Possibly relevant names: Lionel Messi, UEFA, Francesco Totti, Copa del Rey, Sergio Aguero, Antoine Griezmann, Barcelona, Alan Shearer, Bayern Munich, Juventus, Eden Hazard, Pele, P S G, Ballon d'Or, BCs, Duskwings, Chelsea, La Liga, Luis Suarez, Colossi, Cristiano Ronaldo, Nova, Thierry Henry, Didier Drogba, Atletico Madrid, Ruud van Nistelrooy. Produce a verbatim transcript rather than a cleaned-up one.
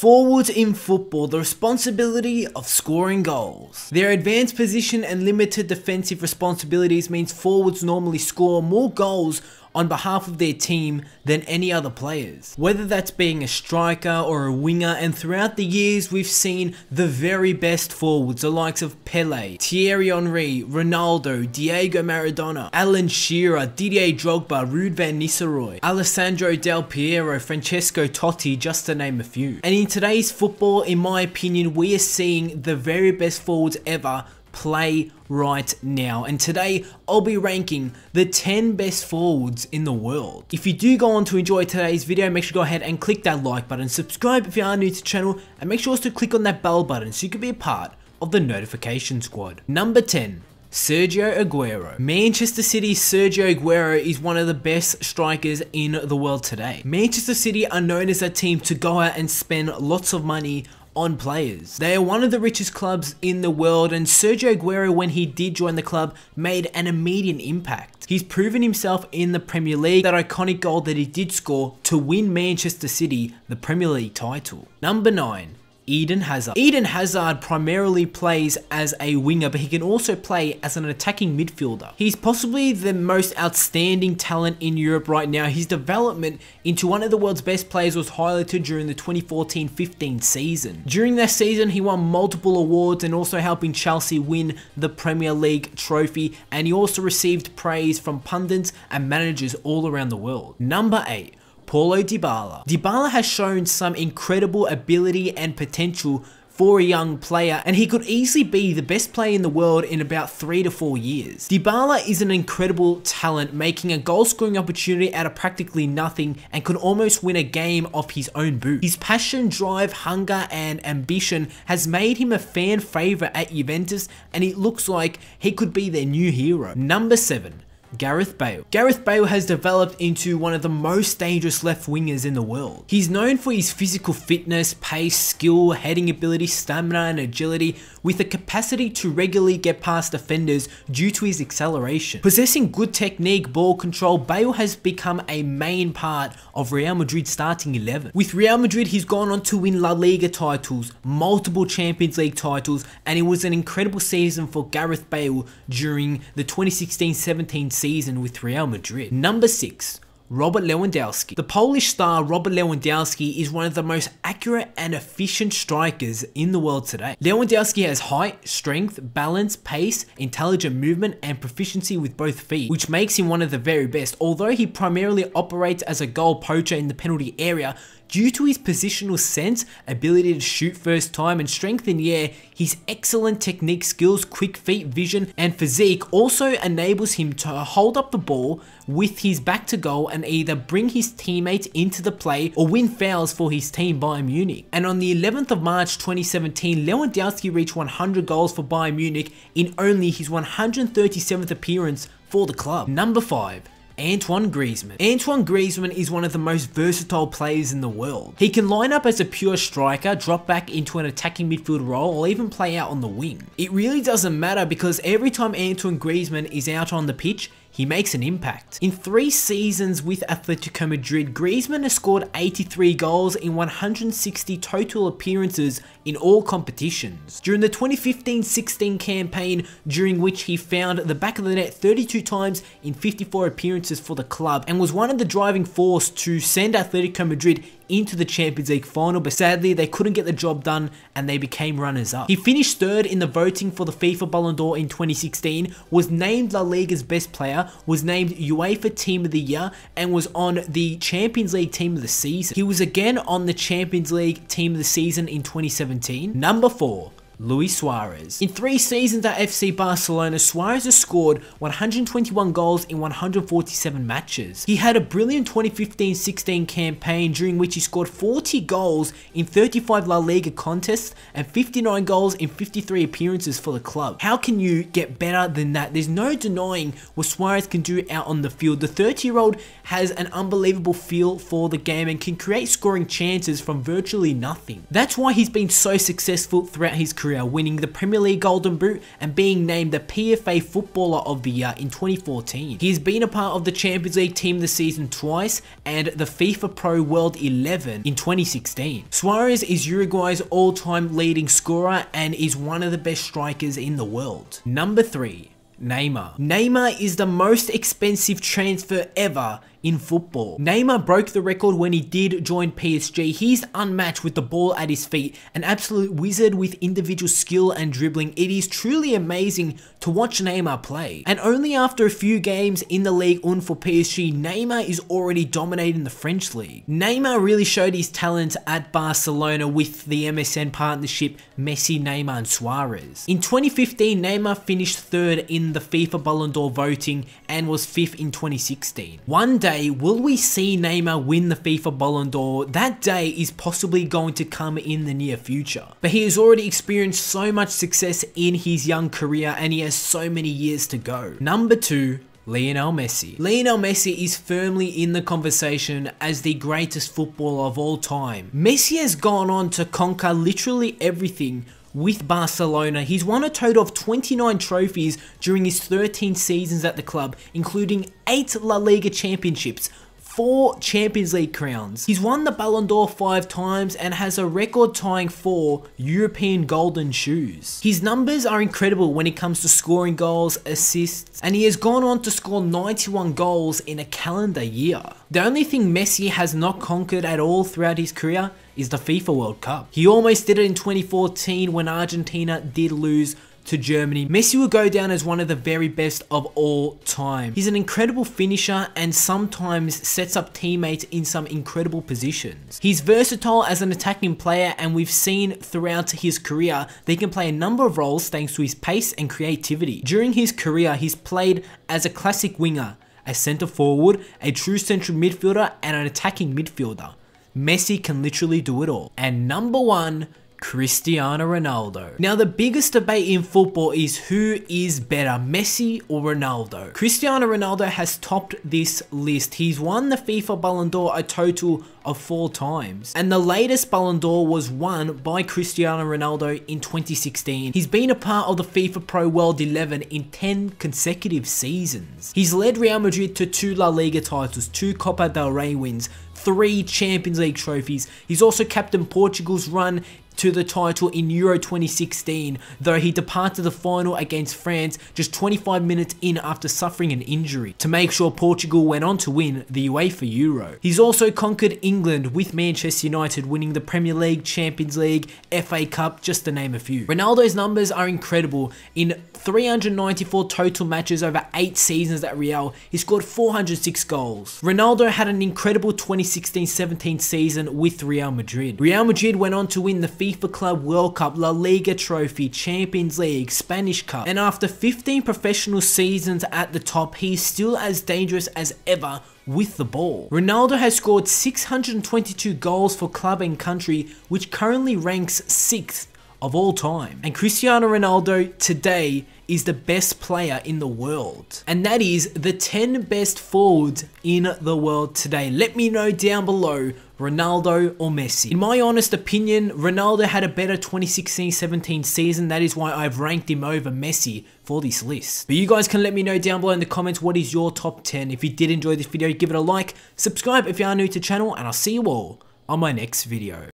Forwards in football, the responsibility of scoring goals. Their advanced position and limited defensive responsibilities means forwards normally score more goals on behalf of their team than any other players. Whether that's being a striker or a winger, and throughout the years we've seen the very best forwards, the likes of Pele, Thierry Henry, Ronaldo, Diego Maradona, Alan Shearer, Didier Drogba, Ruud van Nistelrooy, Alessandro Del Piero, Francesco Totti, just to name a few. And in today's football, in my opinion, we are seeing the very best forwards ever play right now, and today I'll be ranking the ten best forwards in the world. If you do go on to enjoy today's video, make sure to go ahead and click that like button, subscribe if you are new to the channel, and make sure also to click on that bell button so you can be a part of the notification squad. Number ten. Sergio Aguero. Manchester City's Sergio Aguero is one of the best strikers in the world today. Manchester City are known as a team to go out and spend lots of money on players. They are one of the richest clubs in the world, and Sergio Aguero, when he did join the club, made an immediate impact. He's proven himself in the Premier League, that iconic goal that he did score to win Manchester City the Premier League title. Number nine. Eden Hazard. Eden Hazard primarily plays as a winger, but he can also play as an attacking midfielder. He's possibly the most outstanding talent in Europe right now. His development into one of the world's best players was highlighted during the twenty fourteen fifteen season. During that season, he won multiple awards and also helping Chelsea win the Premier League trophy, and he also received praise from pundits and managers all around the world. Number eight. Paulo Dybala. Dybala has shown some incredible ability and potential for a young player, and he could easily be the best player in the world in about three to four years. Dybala is an incredible talent, making a goal-scoring opportunity out of practically nothing and could almost win a game off his own boot. His passion, drive, hunger, and ambition has made him a fan favourite at Juventus, and it looks like he could be their new hero. Number seven. Gareth Bale. Gareth Bale has developed into one of the most dangerous left wingers in the world. He's known for his physical fitness, pace, skill, heading ability, stamina, and agility, with the capacity to regularly get past defenders due to his acceleration. Possessing good technique, ball control, Bale has become a main part of Real Madrid's starting eleven. With Real Madrid, he's gone on to win La Liga titles, multiple Champions League titles, and it was an incredible season for Gareth Bale during the twenty sixteen seventeen season with Real Madrid. Number six. Robert Lewandowski. The Polish star Robert Lewandowski is one of the most accurate and efficient strikers in the world today. Lewandowski has height, strength, balance, pace, intelligent movement, and proficiency with both feet, which makes him one of the very best. Although he primarily operates as a goal poacher in the penalty area, due to his positional sense, ability to shoot first time, and strength in the air, his excellent technique skills, quick feet, vision, and physique also enables him to hold up the ball with his back to goal and either bring his teammates into the play or win fouls for his team Bayern Munich. And on the eleventh of March twenty seventeen, Lewandowski reached one hundred goals for Bayern Munich in only his one hundred thirty-seventh appearance for the club. Number five. Antoine Griezmann. Antoine Griezmann is one of the most versatile players in the world. He can line up as a pure striker, drop back into an attacking midfield role, or even play out on the wing. It really doesn't matter, because every time Antoine Griezmann is out on the pitch, he makes an impact. In three seasons with Atletico Madrid, Griezmann has scored eighty-three goals in one hundred sixty total appearances in all competitions. During the twenty fifteen sixteen campaign, during which he found the back of the net thirty-two times in fifty-four appearances for the club, and was one of the driving force to send Atletico Madrid into the Champions League final, but sadly they couldn't get the job done and they became runners-up. He finished third in the voting for the FIFA Ballon d'Or in twenty sixteen, was named La Liga's best player, was named UEFA Team of the Year, and was on the Champions League Team of the Season. He was again on the Champions League Team of the Season in twenty seventeen. Number four. Luis Suarez. In three seasons at F C Barcelona, Suarez has scored one hundred twenty-one goals in one hundred forty-seven matches. He had a brilliant twenty fifteen sixteen campaign, during which he scored forty goals in thirty-five La Liga contests and fifty-nine goals in fifty-three appearances for the club. How can you get better than that? There's no denying what Suarez can do out on the field. The thirty-year-old has an unbelievable feel for the game and can create scoring chances from virtually nothing. That's why he's been so successful throughout his career. Austria, winning the Premier League Golden Boot and being named the P F A Footballer of the Year in twenty fourteen. He's been a part of the Champions League team this season twice and the FIFA Pro World eleven in twenty sixteen. Suarez is Uruguay's all-time leading scorer and is one of the best strikers in the world. Number three, Neymar. Neymar is the most expensive transfer ever in football. Neymar broke the record when he did join P S G. He's unmatched with the ball at his feet, an absolute wizard with individual skill and dribbling. It is truly amazing to watch Neymar play. And only after a few games in the Ligue one for P S G, Neymar is already dominating the French league. Neymar really showed his talent at Barcelona with the M S N partnership Messi, Neymar and Suarez. In twenty fifteen, Neymar finished third in the FIFA Ballon d'Or voting and was fifth in twenty sixteen. One day, will we see Neymar win the FIFA Ballon d'Or? That day is possibly going to come in the near future. But he has already experienced so much success in his young career and he has so many years to go. Number two, Lionel Messi. Lionel Messi is firmly in the conversation as the greatest footballer of all time. Messi has gone on to conquer literally everything with Barcelona. He's won a total of twenty-nine trophies during his thirteen seasons at the club, including eight La Liga championships, four Champions League crowns. He's won the Ballon d'Or five times and has a record tying four European golden shoes. His numbers are incredible when it comes to scoring goals, assists, and he has gone on to score ninety-one goals in a calendar year. The only thing Messi has not conquered at all throughout his career is the FIFA World Cup. He almost did it in twenty fourteen when Argentina did lose to Germany. Messi will go down as one of the very best of all time. He's an incredible finisher and sometimes sets up teammates in some incredible positions. He's versatile as an attacking player and we've seen throughout his career that he can play a number of roles thanks to his pace and creativity. During his career, he's played as a classic winger, a centre forward, a true central midfielder and an attacking midfielder. Messi can literally do it all. And number one, Cristiano Ronaldo. Now the biggest debate in football is who is better, Messi or Ronaldo. Cristiano Ronaldo has topped this list. He's won the FIFA Ballon d'Or a total of four times and the latest Ballon d'Or was won by Cristiano Ronaldo in twenty sixteen. He's been a part of the FIFA Pro World eleven in ten consecutive seasons. He's led Real Madrid to two La Liga titles, two Copa del Rey wins, three Champions League trophies. He's also captained Portugal's run to the title in Euro twenty sixteen, though he departed the final against France just twenty-five minutes in after suffering an injury to make sure Portugal went on to win the UEFA Euro. He's also conquered England with Manchester United winning the Premier League, Champions League, F A Cup, just to name a few. Ronaldo's numbers are incredible. In three hundred ninety-four total matches over eight seasons at Real, he scored four hundred six goals. Ronaldo had an incredible twenty sixteen seventeen season with Real Madrid. Real Madrid went on to win the FIFA FIFA Club World Cup, La Liga Trophy, Champions League, Spanish Cup, and after fifteen professional seasons at the top, he's still as dangerous as ever with the ball. Ronaldo has scored six hundred twenty-two goals for club and country, which currently ranks sixth of all time. And Cristiano Ronaldo today is the best player in the world. And that is the ten best forwards in the world today. Let me know down below, Ronaldo or Messi. In my honest opinion, Ronaldo had a better twenty sixteen seventeen season. That is why I've ranked him over Messi for this list. But you guys can let me know down below in the comments, what is your top ten? If you did enjoy this video, give it a like, subscribe if you are new to the channel, and I'll see you all on my next video.